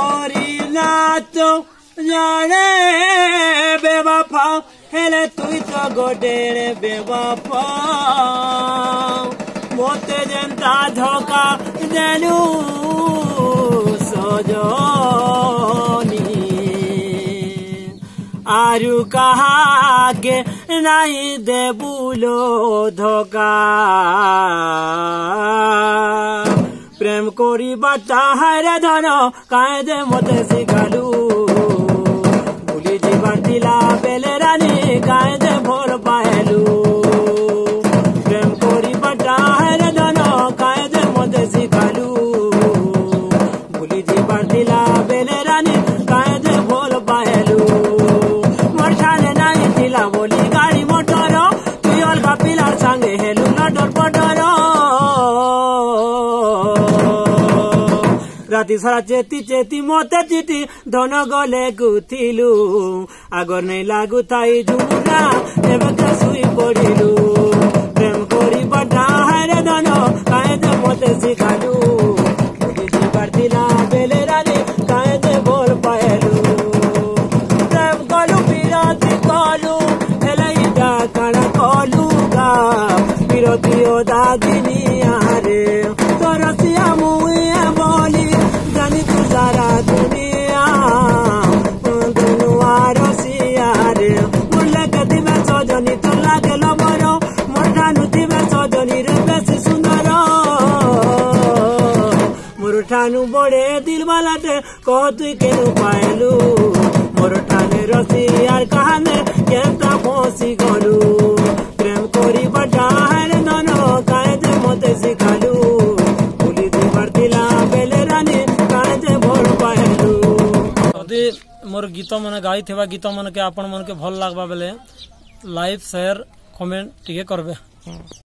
ओरी नाचो जाने बेवफा हेले तु तो गोटे रे बेवफा मोते जनता धोका देलु सजनी आरु कहा के नहीं देबुलो धोका प्रेम कोरी बाटा हरे धनो काहे दे मोते सिखालू भूली जीवन दिला बेले रानी काहे दे भोर पाहेलू प्रेम कोरी बाटा हरे धनो काहे दे मोते सिखालू भूली जीवन दिला बेले रानी काहे दे भोर पाहेलू मोर छाने नहीं दिला बोली गाड़ी मोटरो तू और का पिलार संगे हेलू ना डर पटरो राति सारा चेती चेती मोते चिटी दोनों गले गुथिलू आगर नहीं लागू थाई झूमना सुई पड़िलू प्रेम कोरी बटा हरे दोनों काहे दे मोते सिखालू दिला बेले रानी काहे दे बोल पाएलू प्रेम कलू विरोधी कलू हेले इटा काना कलू गा विरोधी ओ दागिनी आरे तो रसिया मुई बोली सारा दुनिया रसिया रे मुला कदी में सजनी तो लागे मोर मोटा नुति में सजनी रे बेसी सुंदर मोर ठानू बड़े दिल वाला टे कह तु के पायलू मोर ठाने रसिया कहने केता फसी गलू प्रेम करी बटा हर नन काहे दे मोते सिखालू बोली दे परतिला बेले रानी मोर गीत मैंने गाई थे गीत मन के आपन मन के भल लगवा बेले लाइक शेयर कमेंट टिके करबे।